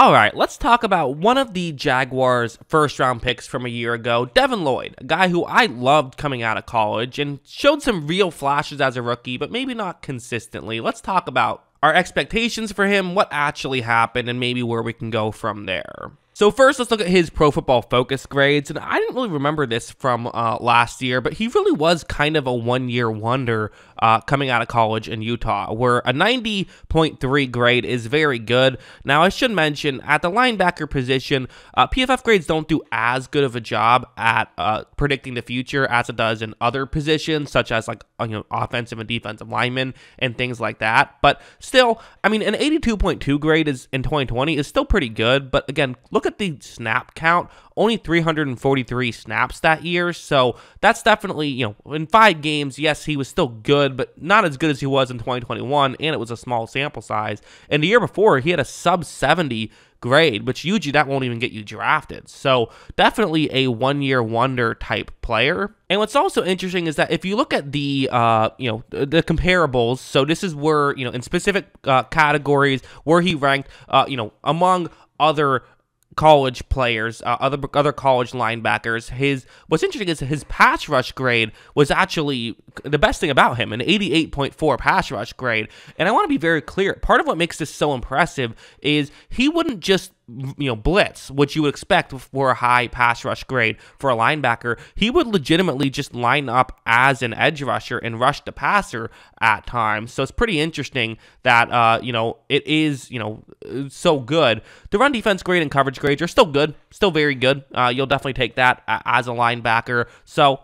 All right, let's talk about one of the Jaguars' first-round picks from a year ago, Devin Lloyd, a guy who I loved coming out of college and showed some real flashes as a rookie, but maybe not consistently. Let's talk about our expectations for him, what actually happened, and maybe where we can go from there. So first, let's look at his Pro Football Focus grades, and I didn't really remember this from last year, but he really was kind of a one-year wonder coming out of college in Utah, where a 90.3 grade is very good. Now, I should mention, at the linebacker position, PFF grades don't do as good of a job at predicting the future as it does in other positions, such as like offensive and defensive linemen and things like that. But still, I mean, an 82.2 grade is in 2020 is still pretty good, but again, look at the snap count, only 343 snaps that year, so that's definitely, in 5 games, yes, he was still good, but not as good as he was in 2021, and it was a small sample size. And the year before, he had a sub-70 grade, which usually that won't even get you drafted. So definitely a one-year wonder type player. And what's also interesting is that if you look at the the comparables, so this is where in specific categories where he ranked among other college players, other college linebackers. What's interesting is his pass rush grade was actually the best thing about him, an 88.4 pass rush grade. And I want to be very clear, part of what makes this so impressive is he wouldn't just blitz, which you would expect for a high pass rush grade for a linebacker. He would legitimately just line up as an edge rusher and rush the passer at times. So it's pretty interesting that, it is, so good. The run defense grade and coverage grades are still good, still very good. You'll definitely take that as a linebacker. So,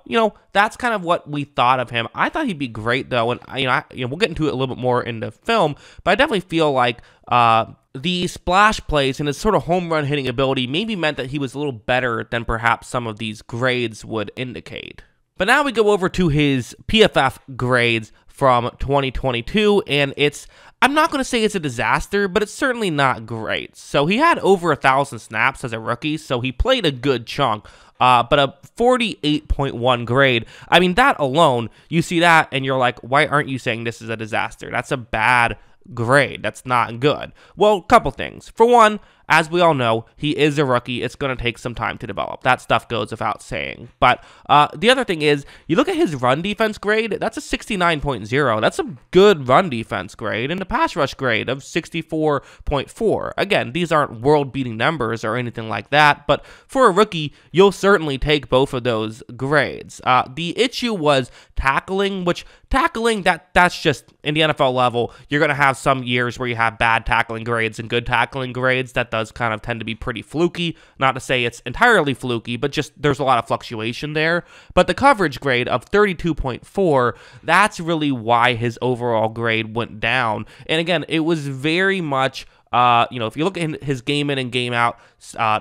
that's kind of what we thought of him. I thought he'd be great though. And we'll get into it a little bit more in the film, but I definitely feel like, the splash plays and his sort of home run hitting ability maybe meant that he was a little better than perhaps some of these grades would indicate. But now we go over to his PFF grades from 2022, and I'm not going to say it's a disaster, but it's certainly not great. So he had over 1,000 snaps as a rookie, so he played a good chunk. But a 48.1 grade, I mean, that alone, you see that and you're like, why aren't you saying this is a disaster? That's a bad grade. That's not good. Well, couple things. For one, as we all know, he is a rookie. It's going to take some time to develop. That stuff goes without saying. But the other thing is, you look at his run defense grade, that's a 69.0. That's a good run defense grade. And the pass rush grade of 64.4. Again, these aren't world-beating numbers or anything like that. But for a rookie, you'll certainly take both of those grades. The issue was tackling, which tackling, that's just, in the NFL level, you're going to have some years where you have bad tackling grades and good tackling grades. That does kind of tend to be pretty fluky. Not to say it's entirely fluky, but just there's a lot of fluctuation there. But the coverage grade of 32.4, that's really why his overall grade went down. And again, it was very much if you look at his game in and game out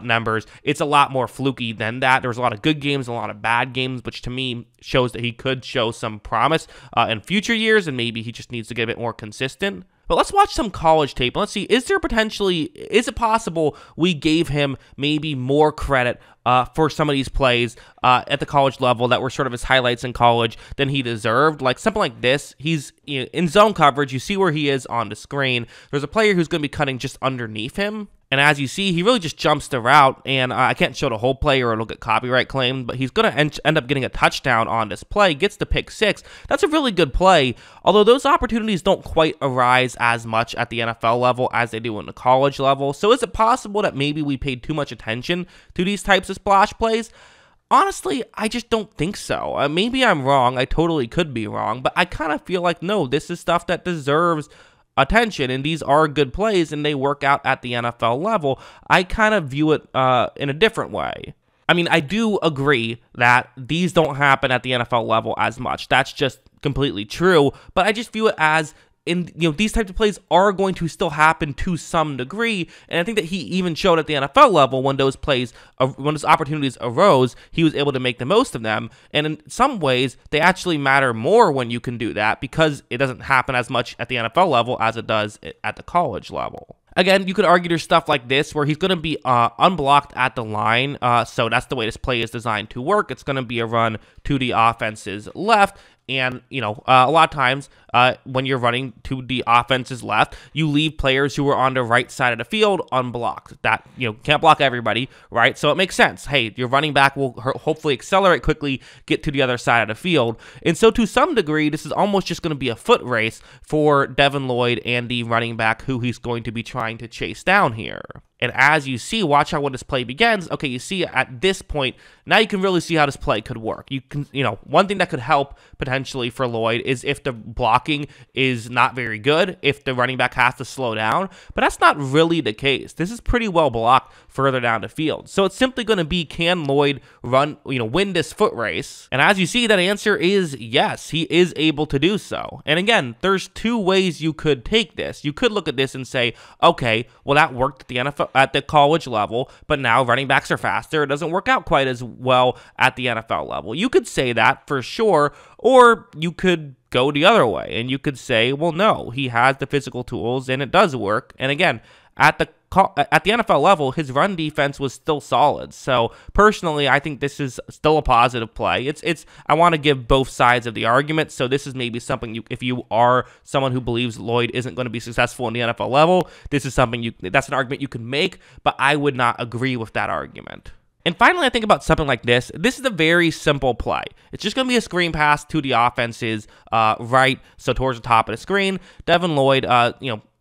numbers, it's a lot more fluky than that. There's a lot of good games, a lot of bad games, which to me shows that he could show some promise in future years, and maybe he just needs to get a bit more consistent. But let's watch some college tape. Let's see, is it possible we gave him maybe more credit for some of these plays at the college level that were sort of his highlights in college than he deserved? Like something like this, he's in zone coverage. You see where he is on the screen. There's a player who's going to be cutting just underneath him. And as you see, he really just jumps the route, and I can't show the whole play or it'll get copyright claimed, but he's going to end up getting a touchdown on this play, gets the pick-6. That's a really good play, although those opportunities don't quite arise as much at the NFL level as they do in the college level. So is it possible that maybe we paid too much attention to these types of splash plays? Honestly, I just don't think so. Maybe I'm wrong. I totally could be wrong, but I kind of feel like, no, this is stuff that deserves attention, and these are good plays, and they work out at the NFL level. I kind of view it in a different way. I mean, I do agree that these don't happen at the NFL level as much. That's just completely true, but I just view it as these types of plays are going to still happen to some degree, and I think that he even showed at the NFL level when those plays, when those opportunities arose, he was able to make the most of them, and in some ways, they actually matter more when you can do that because it doesn't happen as much at the NFL level as it does at the college level. Again, you could argue there's stuff like this where he's going to be unblocked at the line, so that's the way this play is designed to work. It's going to be a run to the offense's left, and, a lot of times when you're running to the offense's left. You leave players who are on the right side of the field unblocked. That, you know, can't block everybody, right? So it makes sense. Hey, your running back will hopefully accelerate quickly, get to the other side of the field. And so to some degree, this is almost just going to be a foot race for Devin Lloyd and the running back who he's going to be trying to chase down here. And as you see, watch how when this play begins. Okay, you see at this point, now you can really see how this play could work. You can, you know, one thing that could help potentially for Lloyd is if the blocking is not very good, if the running back has to slow down, but that's not really the case. This is pretty well blocked further down the field. So it's simply going to be, can Lloyd run, you know, win this foot race? And as you see, that answer is yes, he is able to do so. And again, there's two ways you could take this. You could look at this and say, okay, well, that worked at the NFL, at the college level, but now running backs are faster. It doesn't work out quite as well at the NFL level. You could say that for sure, or you could go the other way and you could say, well, no, he has the physical tools and it does work. And again, at the NFL level, his run defense was still solid. So personally, I think this is still a positive play. I want to give both sides of the argument. So this is maybe something you, if you are someone who believes Lloyd isn't going to be successful in the NFL level, this is something that's an argument you can make, but I would not agree with that argument. And finally, I think about something like this. This is a very simple play. It's just going to be a screen pass to the offense's right, so towards the top of the screen. Devin Lloyd,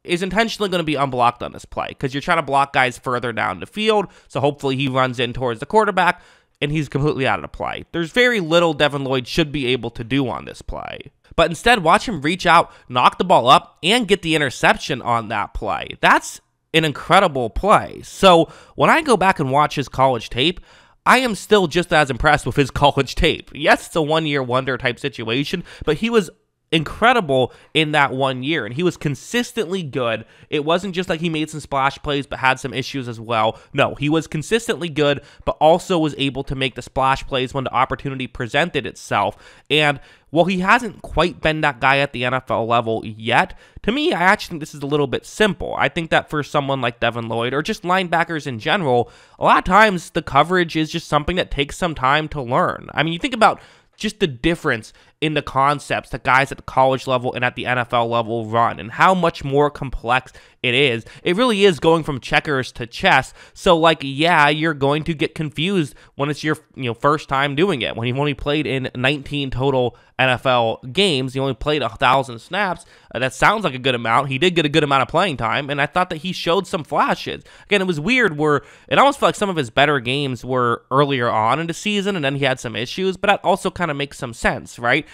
is intentionally going to be unblocked on this play because you're trying to block guys further down the field. So hopefully he runs in towards the quarterback and he's completely out of the play. There's very little Devin Lloyd should be able to do on this play. But instead, watch him reach out, knock the ball up, and get the interception on that play. That's an incredible play. So when I go back and watch his college tape, I am still just as impressed with his college tape. Yes, it's a one-year wonder type situation, but he was incredible in that one year, and he was consistently good. It wasn't just like he made some splash plays but had some issues as well. No, he was consistently good, but also was able to make the splash plays when the opportunity presented itself. And while he hasn't quite been that guy at the NFL level yet, to me, I actually think this is a little bit simple. I think that for someone like Devin Lloyd, or just linebackers in general, a lot of times the coverage is just something that takes some time to learn. I mean, you think about just the difference in the concepts that guys at the college level and at the NFL level run, and how much more complex it is. It really is going from checkers to chess. So, like, yeah, you're going to get confused when it's your first time doing it. When you've only played in 19 total NFL games, you only played 1,000 snaps. That sounds like a good amount. He did get a good amount of playing time, and I thought that he showed some flashes. Again, it was weird where it almost felt like some of his better games were earlier on in the season, and then he had some issues. But that also kind of makes some sense, right?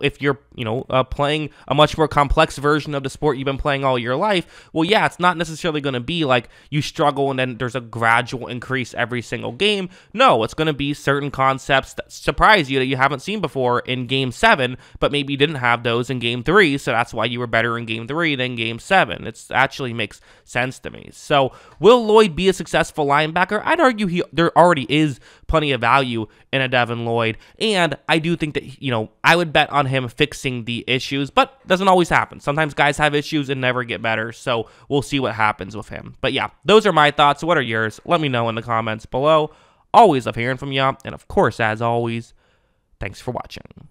If you're playing a much more complex version of the sport you've been playing all your life, well, yeah, it's not necessarily going to be like you struggle and then there's a gradual increase every single game. No, it's going to be certain concepts that surprise you that you haven't seen before in Game 7, but maybe you didn't have those in Game 3, so that's why you were better in Game 3 than Game 7. It actually makes sense to me. So will Lloyd be a successful linebacker? I'd argue there already is plenty of value in a Devin Lloyd, and I do think that, I would bet on him fixing the issues, but doesn't always happen. Sometimes guys have issues and never get better, so we'll see what happens with him. But yeah, those are my thoughts. What are yours? Let me know in the comments below. Always love hearing from you, and of course, as always, thanks for watching.